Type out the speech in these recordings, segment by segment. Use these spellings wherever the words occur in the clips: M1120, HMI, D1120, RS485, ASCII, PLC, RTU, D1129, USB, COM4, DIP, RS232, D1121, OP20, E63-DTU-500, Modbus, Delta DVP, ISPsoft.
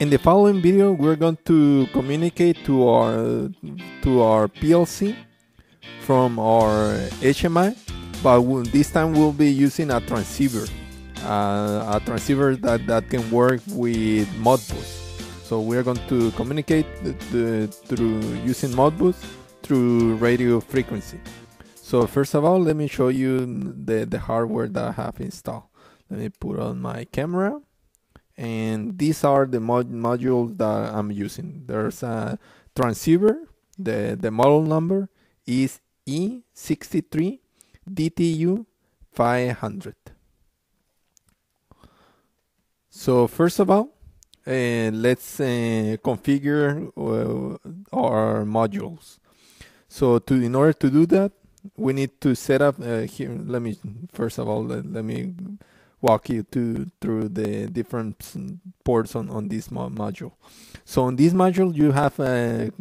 In the following video, we're going to communicate to our PLC from our HMI, but this time we'll be using a transceiver. A transceiver that can work with Modbus. So we're going to communicate through using Modbus through radio frequency. So first of all, let me show you the hardware that I have installed. Let me put on my camera. And these are the modules that I'm using. There's a transceiver. The model number is E63-DTU-500. So first of all, let's configure our modules. So in order to do that, we need to set up here. Let me walk you through the different ports on this module. So on this module, you have the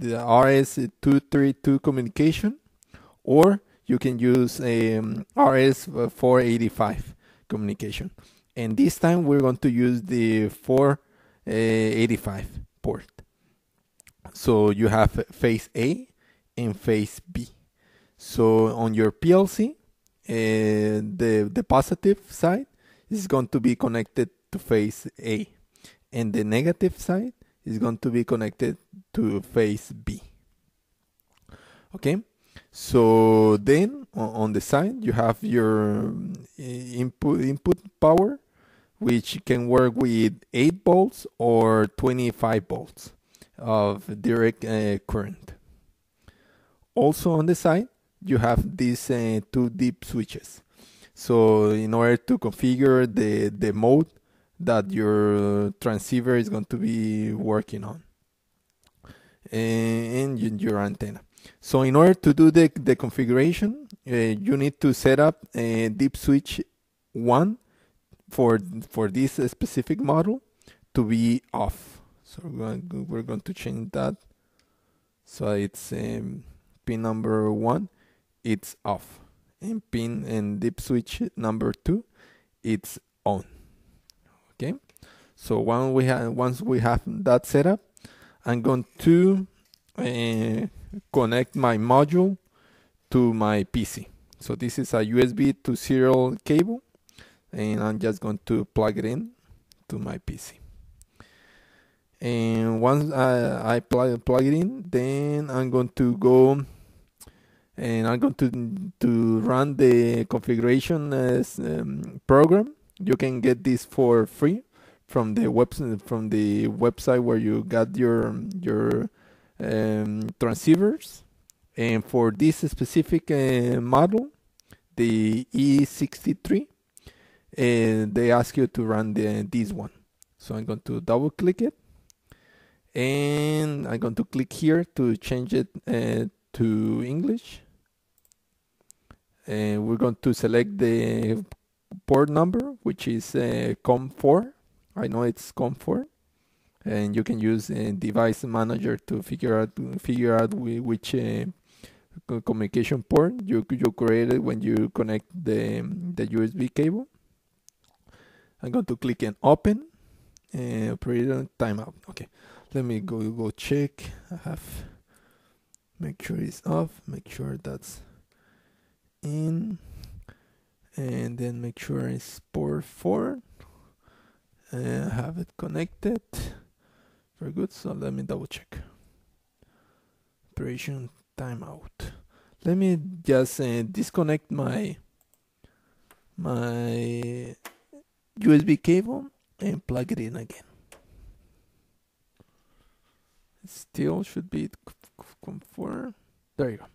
RS232 communication, or you can use a RS485 communication. And this time we're going to use the 485 port. So you have phase A and phase B. So on your PLC, the positive side is going to be connected to phase A, and the negative side is going to be connected to phase B. Okay, so then on the side you have your input power, which can work with 8 volts or 25 volts of direct current. Also on the side you have these two DIP switches. So in order to configure the mode that your transceiver is going to be working on, and your antenna. So in order to do the configuration, you need to set up a DIP switch 1 for this specific model to be off. So we're going to change that. So it's pin number 1. It's off, and pin and DIP switch number 2, it's on. Okay, so once we have that set up, I'm going to connect my module to my PC. So this is a USB to serial cable, and I'm just going to plug it in to my PC. And once I plug it in, then I'm going to go. And I'm going to run the configuration program. You can get this for free from the website where you got your transceivers. And for this specific model, the E63, they ask you to run this one. So I'm going to double click it, and I'm going to click here to change it to English. And we're going to select the port number, which is COM4. I know it's COM4, and you can use a device manager to figure out which communication port you created when you connect the USB cable. I'm going to click and open, and operator timeout. Okay, let me go check. I have. Make sure it's off, make sure that's in, and then make sure it's port 4. Have it connected. Very good, so let me double check. Operation timeout. Let me just disconnect my USB cable and plug it in again. It still should be COM4. There you go.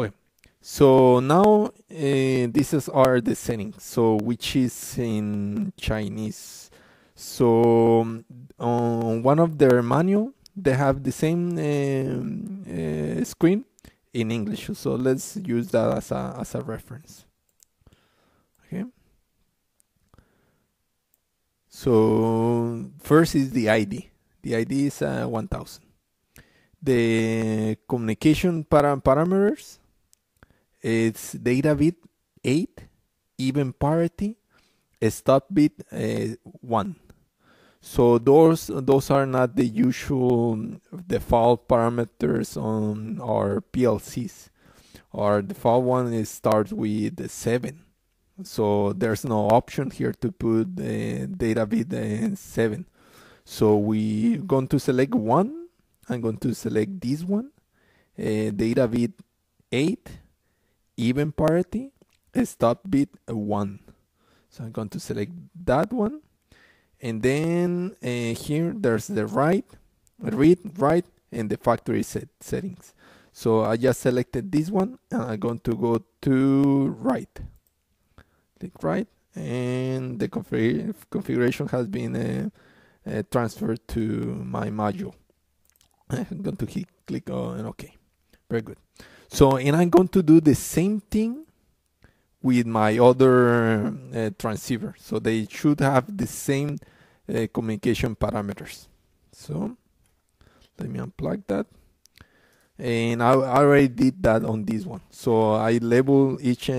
Okay, so now these are the settings, so which is in Chinese. So on one of their manual, they have the same screen in English, so let's use that as a reference. Okay, so first is the ID. The ID is 1000. The communication parameters, it's data bit 8, even parity, stop bit 1. So those are not the usual default parameters on our PLCs. Our default one is starts with 7. So there's no option here to put data bit 7. So we're going to select 1. I'm going to select this one. Data bit 8, even parity, stop bit 1. So I'm going to select that one. And then here there's the read, write, and the factory settings. So I just selected this one, and I'm going to go to write. Click write, and the configuration has been transferred to my module. I'm going to click on OK. Very good. So, and I'm going to do the same thing with my other transceiver. So they should have the same communication parameters. So let me unplug that. And I already did that on this one. So I label each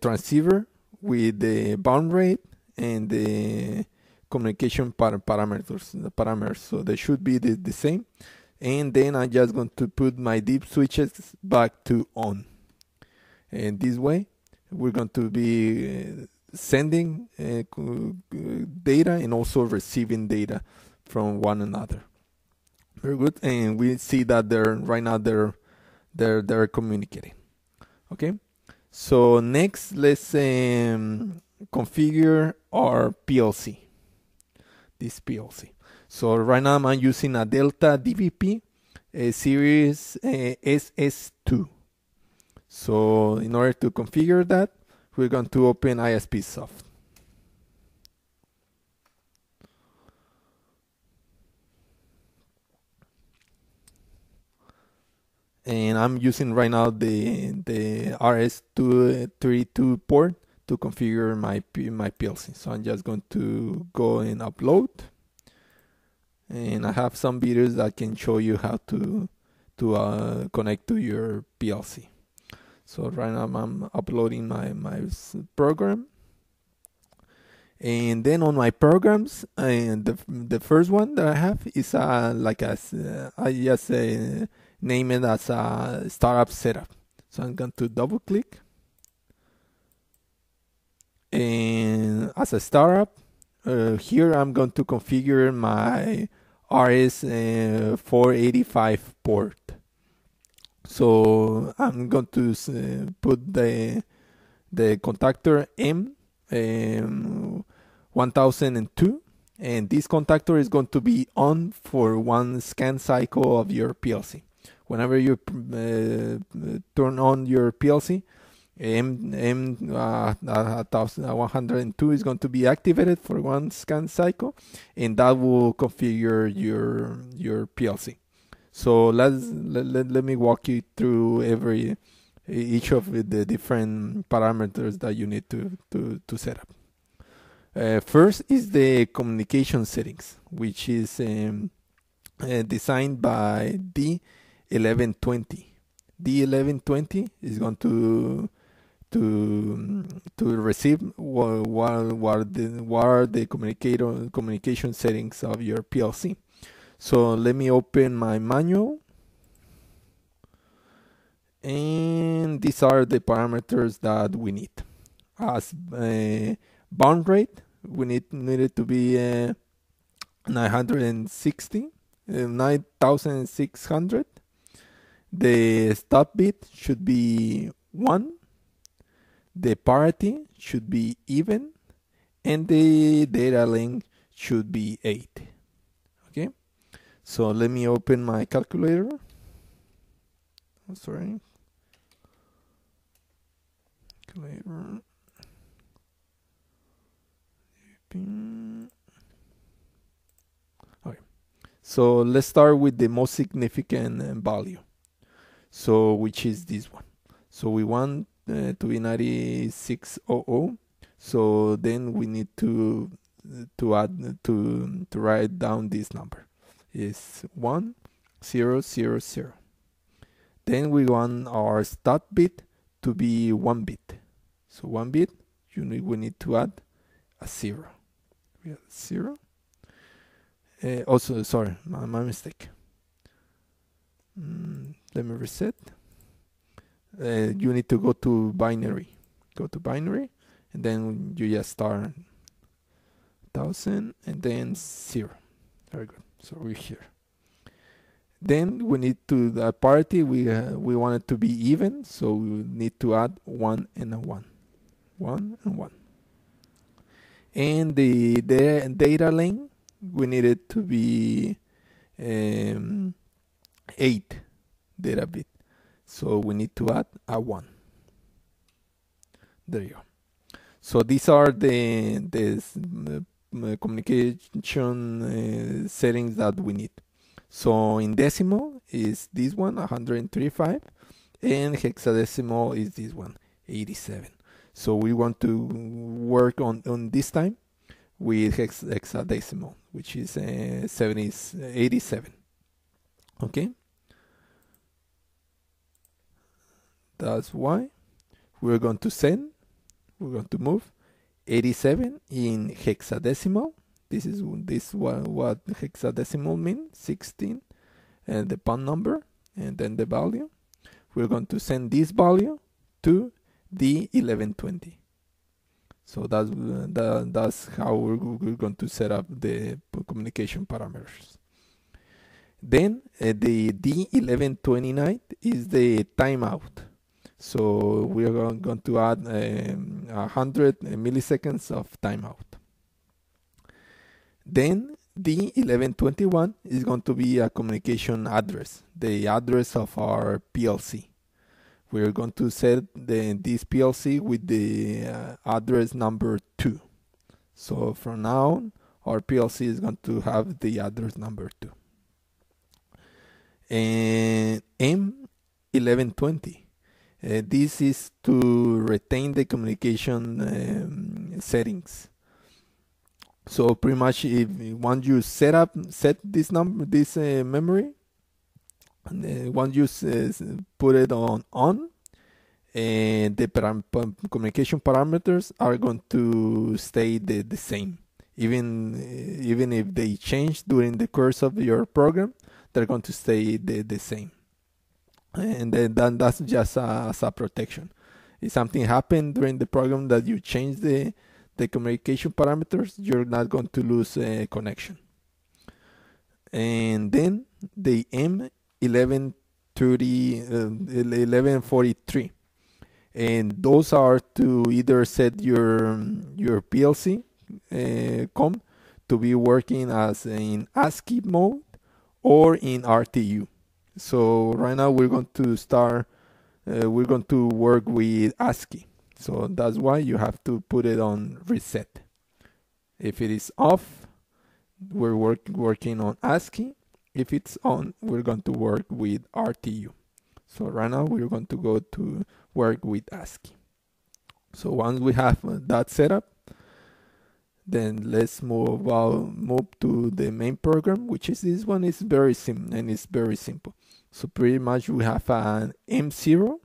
transceiver with the baud rate and the communication parameters. So they should be the same. And then I'm just going to put my DIP switches back to on. And this way, we're going to be sending data and also receiving data from one another. Very good. And we see that right now they're communicating. Okay. So next, let's configure our PLC. This PLC. So right now I'm using a Delta DVP, a series SS2. So in order to configure that, we're going to open ISPsoft. And I'm using right now the RS232 port to configure my PLC. So I'm just going to go and upload. And I have some videos that can show you how to connect to your PLC. So right now I'm uploading my program, and then on my programs, and the first one that I have is I just name it as a startup setup. So I'm going to double click, and as a startup, here I'm going to configure my RS485 port. So I'm going to put the contactor M1002, and this contactor is going to be on for one scan cycle of your PLC. Whenever you turn on your PLC, M1102 is going to be activated for one scan cycle, and that will configure your PLC. So let me walk you through each of the different parameters that you need to set up. First is the communication settings, which is designed by D1120. D1120 is going to receive what are the communication settings of your PLC. So let me open my manual, and these are the parameters that we need. As baud rate, we need it to be 9,600. The stop bit should be 1. The parity should be even, and the data length should be 8. So let me open my calculator. I'm sorry. Calculator. Okay. So let's start with the most significant value. So which is this one. So we want to be 9600. So then we need to write down this number. Is 1000. Then we want our stop bit to be 1 bit. So 1 bit, we need to add a 0. we got 0. Also, sorry, my mistake. Let me reset. You need to go to binary. Go to binary, and then you just start 1000 and then 0. Very good. So we're here. Then we need to the parity. We want it to be even, so we need to add 1 and 1, 1 and 1. And the data lane, we need it to be 8 data bit, so we need to add a 1. There you go. So these are the communication settings that we need. So in decimal is this one, 135, and hexadecimal is this one, 87. So we want to work on this time with hexadecimal, which is 87. Okay, that's why we're going to send, we're going to move 87 in hexadecimal. This is what hexadecimal means, 16, and the PAN number, and then the value. We're going to send this value to D1120. So that's how we're going to set up the communication parameters. Then the D1129 is the timeout. So we are going to add 100 milliseconds of timeout. Then D1121 is going to be a communication address, the address of our PLC. We're going to set this PLC with the address number 2. So from now on, our PLC is going to have the address number 2. And M1120. This is to retain the communication settings. So pretty much, if once you set this number, this memory, and once you put it on, the communication parameters are going to stay the same. Even if they change during the course of your program, they're going to stay the same. And then that's just as a protection. If something happened during the program that you change the communication parameters, you're not going to lose a connection. And then the M1143, and those are to either set your PLC COM to be working as in ASCII mode or in RTU. So right now we're going to start, we're going to work with ASCII. So that's why you have to put it on reset. If it is off, we're working on ASCII. If it's on, we're going to work with RTU. So right now we're going to go to work with ASCII. So once we have that setup, then let's move to the main program, which is this one. It's very simple, and it's very simple. So pretty much we have an M0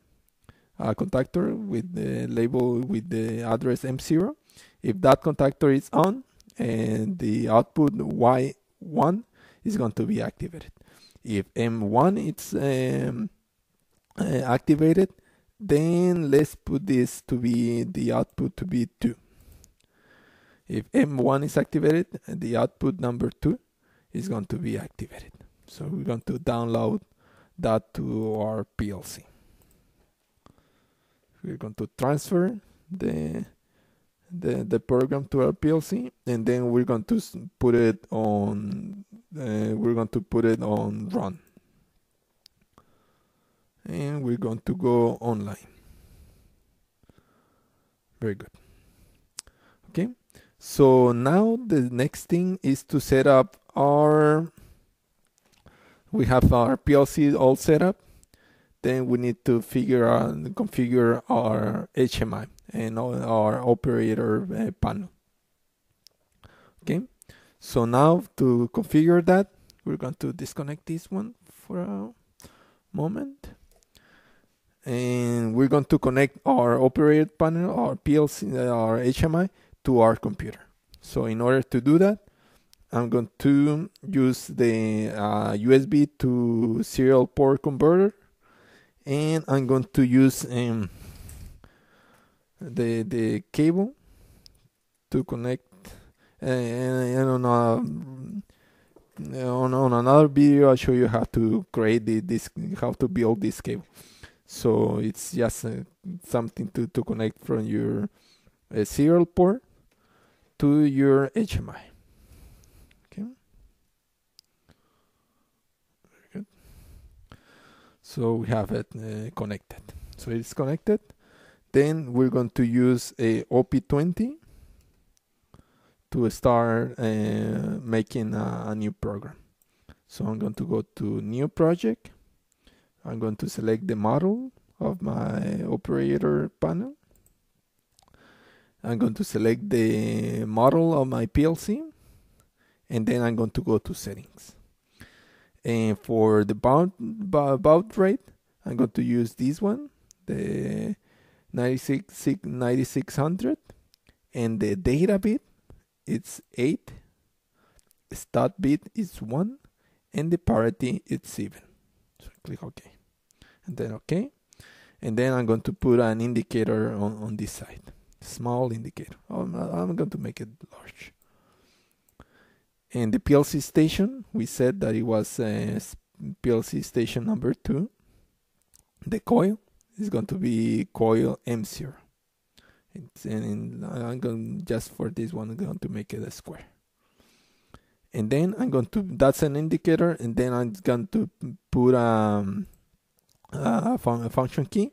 contactor with the label with the address M0. If that contactor is on, and the output Y1 is going to be activated. If M1 it's activated, then let's put this to be the output to be 2. If M1 is activated, the output number 2 is going to be activated. So we're going to download that to our PLC. We're going to transfer the program to our PLC, and then we're going to put it on run, and we're going to go online. Very good. Okay. So now the next thing is to set up our PLC all set up. Then we need to configure our HMI and our operator panel. Okay, so now to configure that, we're going to disconnect this one for a moment. And we're going to connect our operator panel, our PLC, our HMI to our computer. So in order to do that, I'm going to use the USB to serial port converter, and I'm going to use the cable to connect. And on another video, I'll show you how to create how to build this cable. So it's just something to connect from your serial port to your HMI. Okay. Very good. So we have it connected. So it's connected. Then we're going to use a OP20 to start making a new program. So I'm going to go to new project. I'm going to select the model of my operator panel. I'm going to select the model of my PLC, and then I'm going to go to settings. And for the baud rate, I'm going to use this one, the 9600, and the data bit, it's 8, start bit is 1, and the parity is 7. So click OK, and then OK, and then I'm going to put an indicator on this side. Small indicator. I'm going to make it large. And the PLC station, we said that it was PLC station number 2. The coil is going to be coil M0. And I'm going to, just for this one, I'm going to make it a square. And then I'm going to, that's an indicator, and then I'm going to put a function key.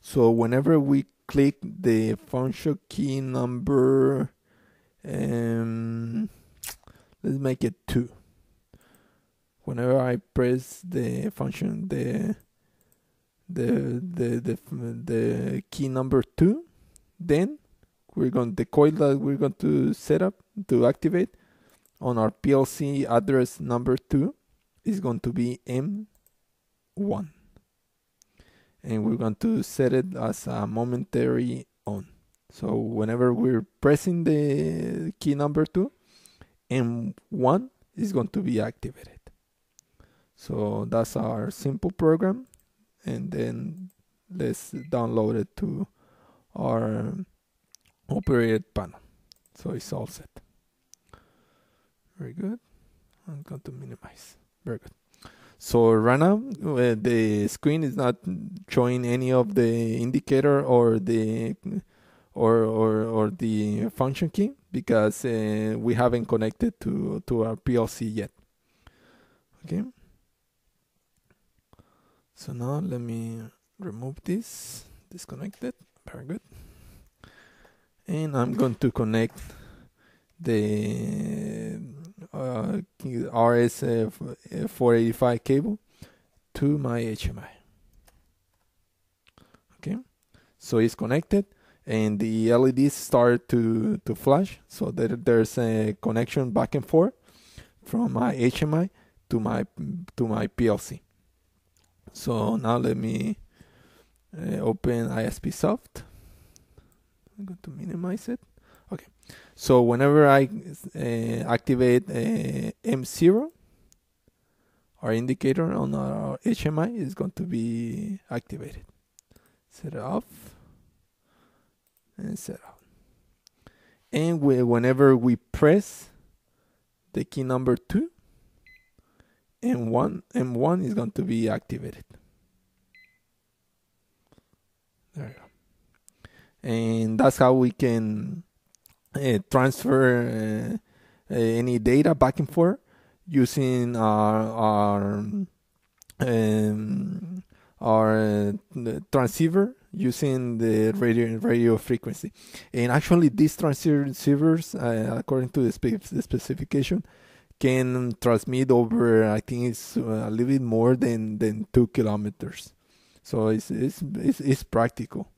So whenever we click the function key number, let's make it 2. Whenever I press the function, the key number 2, then we're going, the coil that we're going to set up to activate on our PLC address number 2 is going to be M1. And we're going to set it as a momentary on. So whenever we're pressing the key number 2, M1 is going to be activated. So that's our simple program. And then let's download it to our operator panel. So it's all set. Very good. I'm going to minimize. Very good. So right now, the screen is not showing any of the indicator or the or the function key because we haven't connected to our PLC yet. Okay. So now let me remove this. Disconnect it. Very good. And I'm going to connect the RS485 cable to my HMI. Okay, so it's connected, and the LEDs start to flash. So there's a connection back and forth from my HMI to my PLC. So now let me open ISPsoft. I'm going to minimize it. Okay, so whenever I activate M0, our indicator on our HMI is going to be activated. Set it off and set out. And whenever we press the key number 2, M1 is going to be activated. There you go. And that's how we can transfer any data back and forth using our transceiver using the radio frequency. And actually, these transceivers, according to the specification, can transmit over, I think it's a little bit more than 2 kilometers. So it's practical.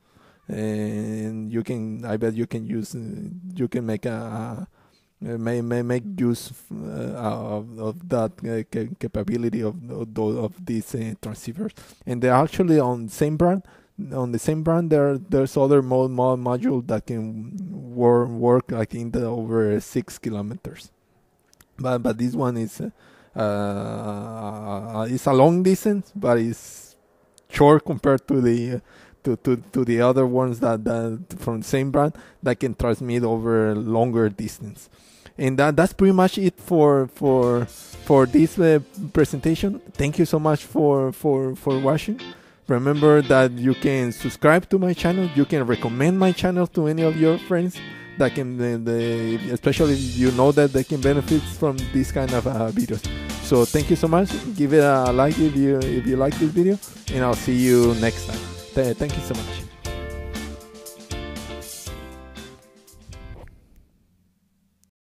And you can, I bet you can use, you can make make use of that capability of these transceivers, and they're actually on same brand. on the same brand, there's other mod module that can work like in the over 6 kilometers, but this one is it's a long distance, but it's short compared to the to the other ones that from the same brand that can transmit over longer distance. And that's pretty much it for this presentation. Thank you so much for watching. Remember that you can subscribe to my channel. You can recommend my channel to any of your friends that can, especially if you know that they can benefit from this kind of videos. So thank you so much. Give it a like if you like this video, and I'll see you next time. Thank you so much.